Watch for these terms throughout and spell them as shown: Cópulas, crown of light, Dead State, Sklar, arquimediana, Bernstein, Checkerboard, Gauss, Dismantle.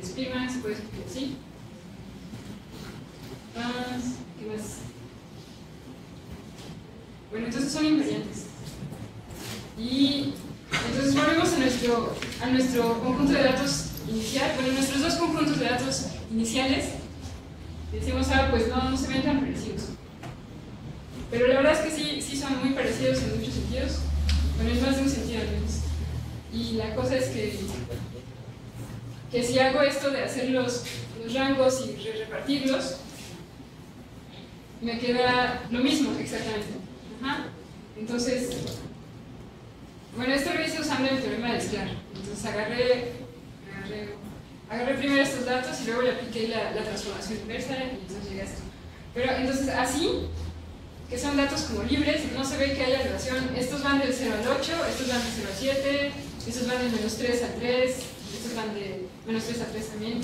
que describan, se puede escribir así. ¿Qué más? Bueno, entonces son invariantes. Y entonces volvemos a nuestro conjunto de datos inicial. Bueno, nuestros dos conjuntos de datos iniciales, decimos, pues no se ven tan parecidos. Pero la verdad es que sí son muy parecidos en muchos sentidos. Bueno, es más de un sentido al menos. Y la cosa es que si hago esto de hacer los rangos y repartirlos, me queda lo mismo exactamente. Ajá. Entonces, bueno, esto lo hice usando el teorema de Sklar. Entonces agarré primero estos datos y luego le apliqué la transformación inversa y entonces llegué a esto. Pero entonces así, que son datos como libres, no se ve que haya relación. Estos van del 0 al 8, estos van del 0 al 7, estos van del menos 3 al 3, estos van del menos 3 al 3 también.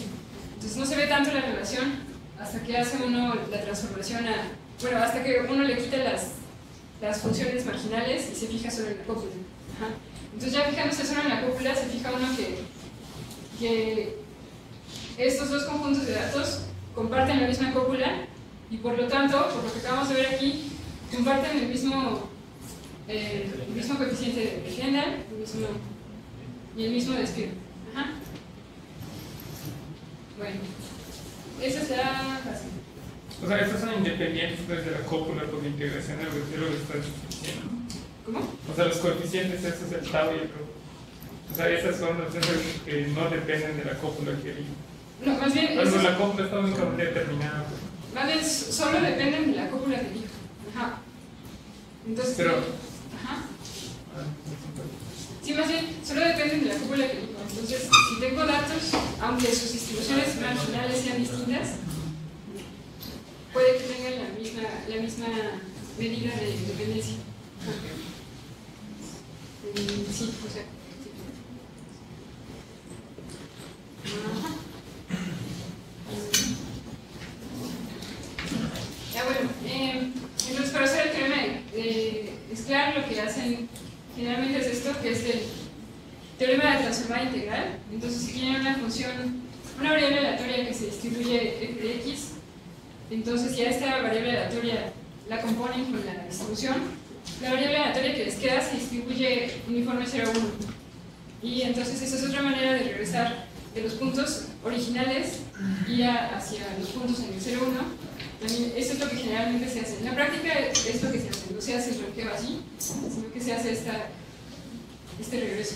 Entonces no se ve tanto la relación hasta que hace uno la transformación a... Bueno, hasta que uno le quita las funciones marginales y se fija solo en la cópula. Ajá. Entonces ya fijándose solo en la cópula, se fija uno que estos dos conjuntos de datos comparten la misma cópula y por lo tanto, por lo que acabamos de ver aquí, comparten el mismo coeficiente de Hendel y el mismo despido. Ajá. Bueno, eso está fácil. O sea, estos son independientes de la cópula por la integración del lo que estás diciendo. ¿Cómo? O sea, los coeficientes, estos es el tau y el rho. O sea, esas son las que no dependen de la cópula que elijo. No, más bien... Pero eso... la cópula está únicamente determinada. Más bien, solo dependen de la cópula que elijo. Ajá. Entonces... Pero... Ajá. Sí, más bien, solo dependen de la cópula que elijo. Entonces, si tengo datos, aunque sus distribuciones marginales sean distintas, puede que tengan la misma medida de independencia. Sí, o sea... Ya bueno, entonces para hacer el teorema de Sklar, lo que hacen generalmente es esto, que es el teorema de transformada integral. Entonces si tienen una función, una variable aleatoria que se distribuye f de x, entonces ya esta variable aleatoria la componen con la distribución, la variable aleatoria que les queda se distribuye uniforme 0 a 1, y entonces esa es otra manera de regresar de los puntos originales y hacia los puntos en el 0, 1. Eso es lo que generalmente se hace. En la práctica es lo que se hace, no se hace el bloqueo así, sino que se hace este regreso.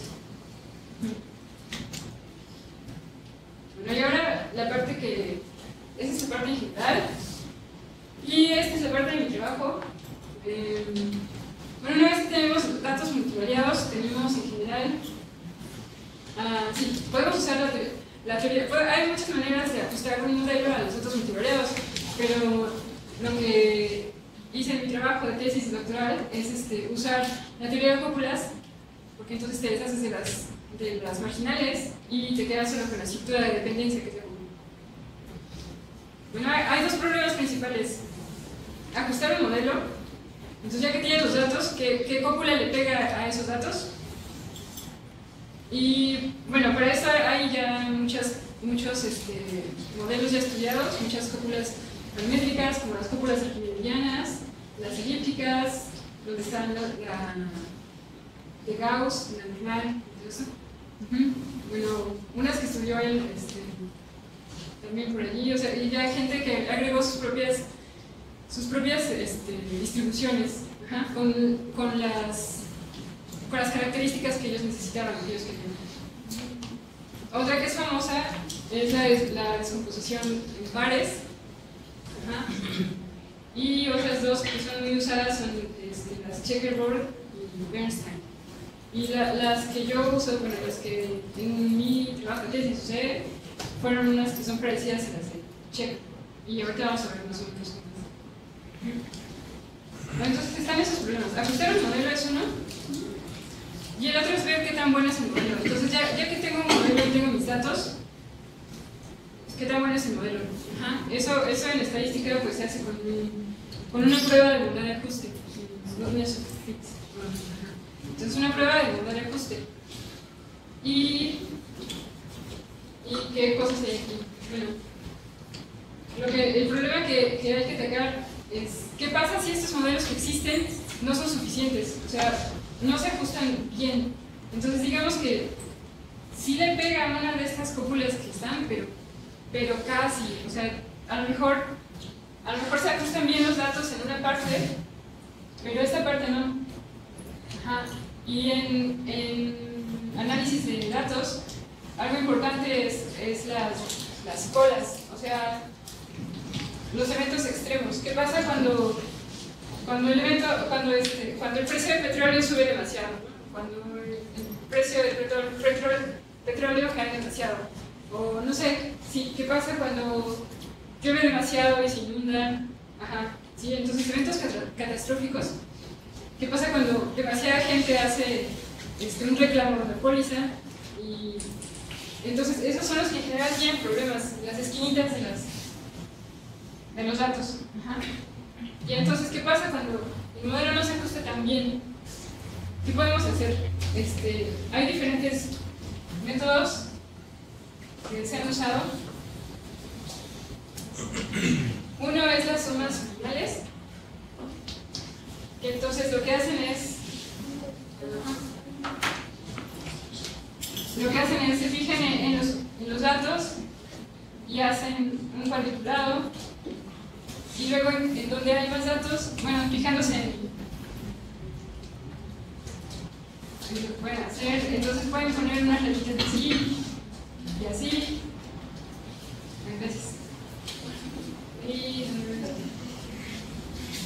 Bueno, y ahora la parte que... Esa es la parte en general. Y esta es la parte de mi trabajo. Bueno, una vez que tenemos datos multivariados, tenemos en general... sí, podemos usar la teoría. Bueno, hay muchas maneras de ajustar un modelo a los datos multivariados, pero lo que hice en mi trabajo de tesis doctoral es usar la teoría de cópulas, porque entonces te deshaces de las marginales y te quedas solo con la estructura de dependencia que tengo. Bueno, hay dos problemas principales. Ajustar el modelo, entonces ya que tienes los datos, ¿qué cópula le pega a esos datos? Y bueno, para esto hay ya muchos modelos ya estudiados, muchas cópulas paramétricas, como las cópulas arquimedianas, las elípticas, donde están la de Gauss, la normal, todo eso. Bueno, unas que estudió él también por allí, o sea, y ya hay gente que agregó sus propias distribuciones. Ajá, con las características que ellos necesitaron, que ellos querían. Otra que es famosa es la descomposición en pares. Ajá. Y otras dos que son muy usadas son las Checkerboard y Bernstein. Y las que yo uso, bueno, las que en mi trabajo les usé, fueron unas que son parecidas a las de Checkerboard. Y ahorita vamos a ver unos otros. Entonces están esos problemas. Ajustar el modelo es uno. Y el otro es ver qué tan bueno es el modelo. Entonces ya que tengo un modelo y tengo mis datos, ¿qué tan bueno es el modelo? Ajá. Eso en estadística pues se hace con una prueba de bondad de ajuste. Entonces una prueba de bondad de ajuste. Y ¿Y qué cosas hay aquí? Bueno, el problema que hay que atacar es qué pasa si estos modelos que existen no son suficientes, o sea, no se ajustan bien. Entonces digamos que sí le pega a una de estas cópulas que están, pero casi, o sea, a lo mejor se ajustan bien los datos en una parte, pero esta parte no. Ajá. Y en análisis de datos, algo importante es las colas, o sea, los eventos extremos. ¿Qué pasa cuando el precio del petróleo sube demasiado? Cuando el precio del petróleo cae demasiado. O no sé, sí, ¿qué pasa cuando llueve demasiado y se inunda? Ajá, sí, entonces eventos catastróficos. ¿Qué pasa cuando demasiada gente hace un reclamo de póliza? Y entonces esos son los que generan bien problemas, las esquinitas de los datos. Ajá. Y entonces, ¿qué pasa cuando el modelo no se ajusta tan bien? ¿Qué podemos hacer? Hay diferentes métodos que se han usado. Uno es las sumas finales, que entonces lo que hacen es se fijan en los datos y hacen un cuadriculado, y luego en donde hay más datos, bueno, fijándose en lo que pueden hacer, entonces pueden poner unas rayitas así y así. Gracias. Y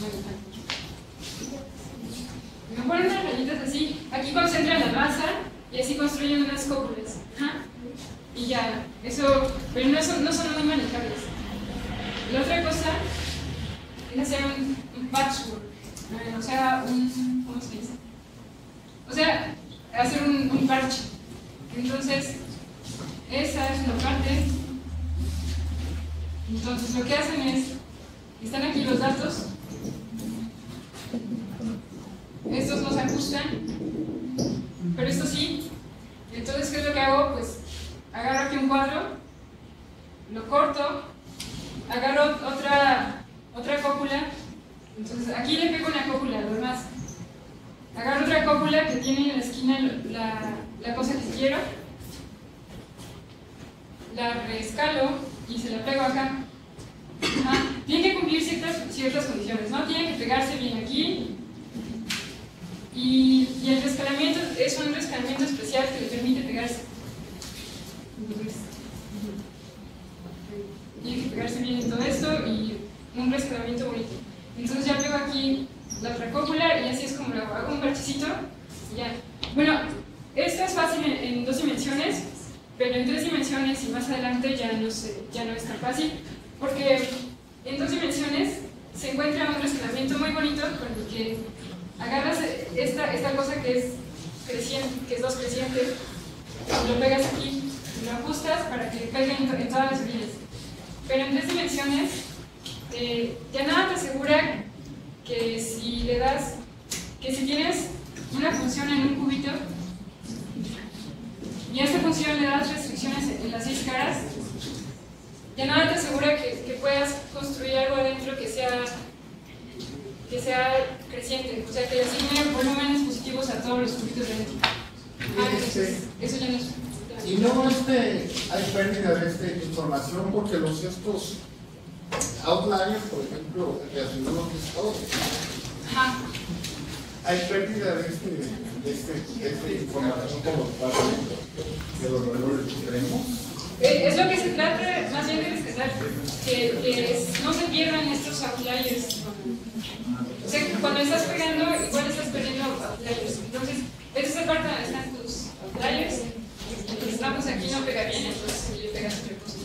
bueno, me ponen unas rayitas así, aquí concentran la masa y así construyen unas cópulas. Ajá. Y ya, eso, pero no son muy manejables. La otra cosa es hacer un patchwork, o sea, ¿cómo se dice? O sea, hacer un parche. Entonces, esa es la parte. Entonces, lo que hacen es, están aquí los datos. Estos no se ajustan, pero estos sí. Entonces, ¿qué es lo que hago? Pues agarro aquí un cuadro, lo corto, agarro otra cópula. Entonces, aquí le pego una cópula, lo demás. Agarro otra cópula que tiene en la esquina la cosa que quiero, la reescalo y se la pego acá. Ajá. Tiene que cumplir ciertas condiciones, ¿no? Tiene que pegarse bien aquí. Y el rescalamiento es un rescalamiento especial que le permite pegarse. Tiene que pegarse bien en todo esto y un rescalamiento bonito. Entonces ya pego aquí la otra cópula y así es como lo hago un parchecito. Ya. Bueno, esto es fácil en 2 dimensiones, pero en 3 dimensiones y más adelante ya no es tan fácil, porque en 2 dimensiones se encuentra un rescalamiento muy bonito con el que agarras esta cosa que es creciente, que es 2 crecientes, lo pegas aquí, lo ajustas para que caiga en todas las líneas. Pero en 3 dimensiones ya nada te asegura que si tienes una función en un cubito y a esta función le das restricciones en las 6 caras, ya nada te asegura que puedas construir algo adentro que sea creciente, o sea, que le asignen volúmenes positivos a todos los cubitos de dentro. Ah, eso ya no es. Y luego hay pérdida de información, porque los estos outliers, por ejemplo, que asumimos que es todo. Ajá. Hay pérdida de información como parte de los valores extremos. Es lo que se trata, más bien de rescatar, que no se pierdan estos outliers. O sea, cuando estás pegando, igual estás perdiendo outliers. Entonces, esa es la parte donde están tus outliers. Entonces, vamos, aquí no pega bien, entonces le pegas otra cosa.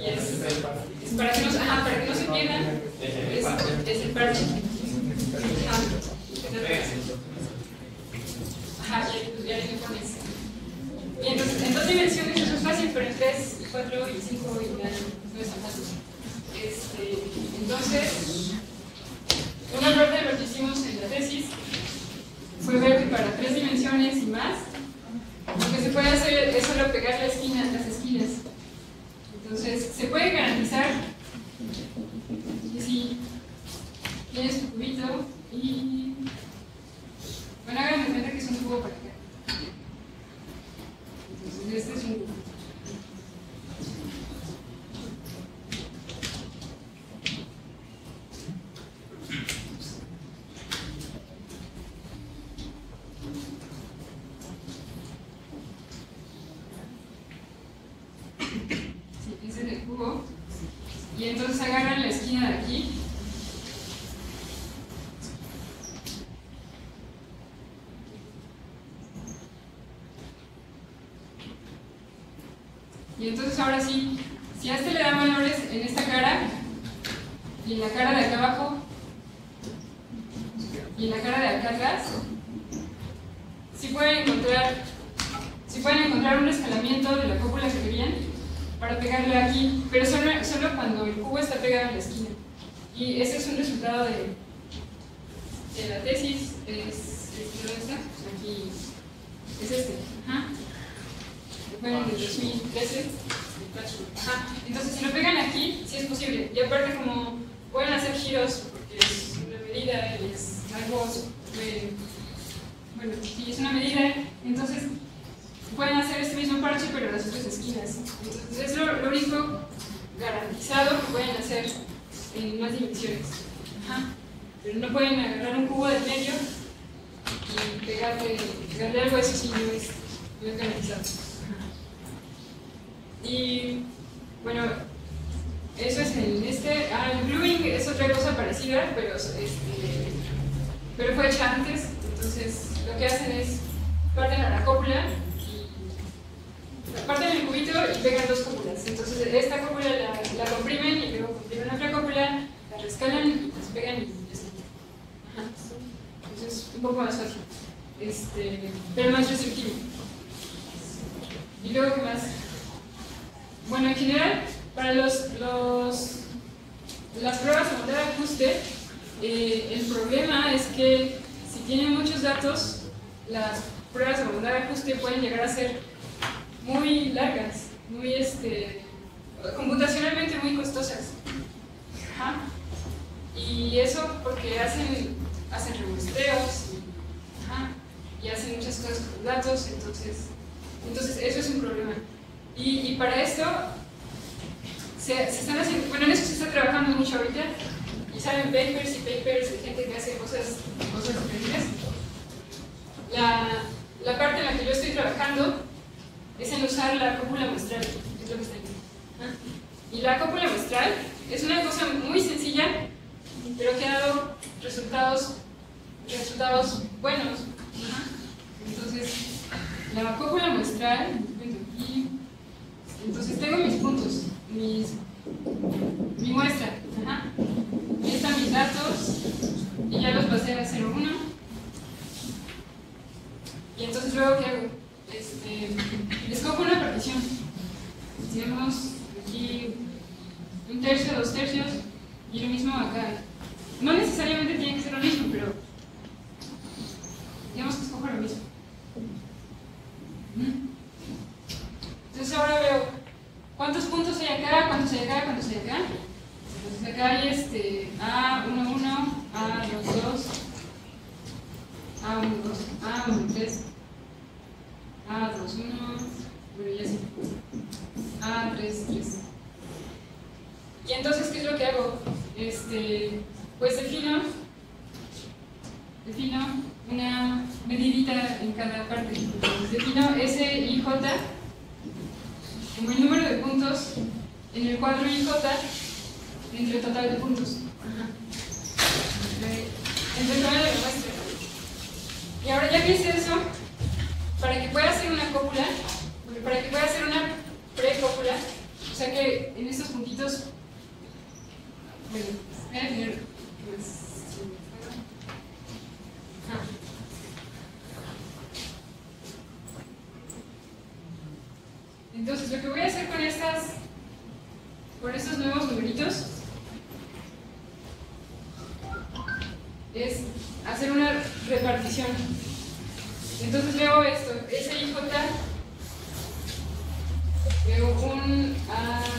Y es para que no se pierdan, es el parche. Ajá, ya le pones. Y entonces, en 2 dimensiones eso es fácil, pero en 3, 4 y 5 y nada, no es tan fácil. Entonces, un error de lo que hicimos en la tesis fue ver que para 3 dimensiones y más, lo que se puede hacer es solo pegar las esquinas. Entonces, se puede garantizar que si tienes tu cubito y... bueno, hagan de cuenta que es un cubo para acá. Entonces, este es un cubo. Y entonces agarran la esquina de aquí y entonces ahora sí, si a este le dan valores en esta cara y en la cara de acá abajo y en la cara de acá atrás, sí pueden encontrar un escalamiento de la cópula que querían para pegarlo aquí, pero solo cuando el cubo está pegado en la esquina. Y ese es un resultado de la tesis, es este. Ajá. Bueno, de 2013. Ajá. Entonces, si lo pegan aquí, sí es posible. Y aparte, como pueden hacer giros, porque es una medida, es algo, bueno, si es una medida, entonces... pueden hacer este mismo parche pero en las otras esquinas. Entonces es lo único garantizado que pueden hacer en más dimensiones. Ajá. Pero no pueden agarrar un cubo del medio y pegarle algo, eso sí no es garantizado. Ajá. Y bueno, eso es en este. El gluing es otra cosa parecida, pero fue hecha antes. Entonces lo que hacen es parten a la cópula, parten el cubito y pegan dos cópulas. Entonces esta cópula la comprimen y luego comprimen otra cópula, la rescalan y las pegan y ya está. Entonces es un poco más fácil, pero más restrictivo. Y luego, ¿qué más? Bueno, en general, para las pruebas de motor de ajuste, el problema es que si tienen muchos datos, las pruebas de motor de ajuste pueden llegar a ser muy largas, muy computacionalmente muy costosas. Ajá. Y eso porque hacen rebustreos y hacen muchas cosas con datos, entonces eso es un problema. Y para esto se están haciendo, bueno, en eso se está trabajando mucho ahorita y salen papers y papers de gente que hace cosas diferentes. La parte en la que yo estoy trabajando es en usar la cópula muestral, es lo que está aquí. Y la cópula muestral es una cosa muy sencilla, pero que ha dado resultados buenos. Entonces, la cópula muestral, entonces tengo mis puntos, mi muestra. Ahí están mis datos, y ya los pasé a 0,1. Y entonces luego, ¿qué hago? Escojo una partición. Hacemos aquí 1/3, 2/3 y lo mismo acá. No necesariamente tiene que ser lo mismo, pero digamos que escojo lo mismo. Entonces ahora veo cuántos puntos hay acá, cuántos hay acá, cuántos hay acá. Entonces acá hay A1, 1, A2, 2, A1, 2, A1, 3. A2, 1, bueno, ya sí. A3, 3. Y entonces, ¿qué es lo que hago? Pues defino una medidita en cada parte. Entonces, defino S y J como el número de puntos en el cuadro y J entre el total de puntos. Entre el total de muestra. Y ahora ya que hice eso, para que pueda hacer una cópula, para que pueda hacer una precópula, o sea que en estos puntitos, bueno, voy a tener, entonces lo que voy a hacer con estos nuevos numeritos es hacer una repartición. Entonces veo esto, S y J, veo un A,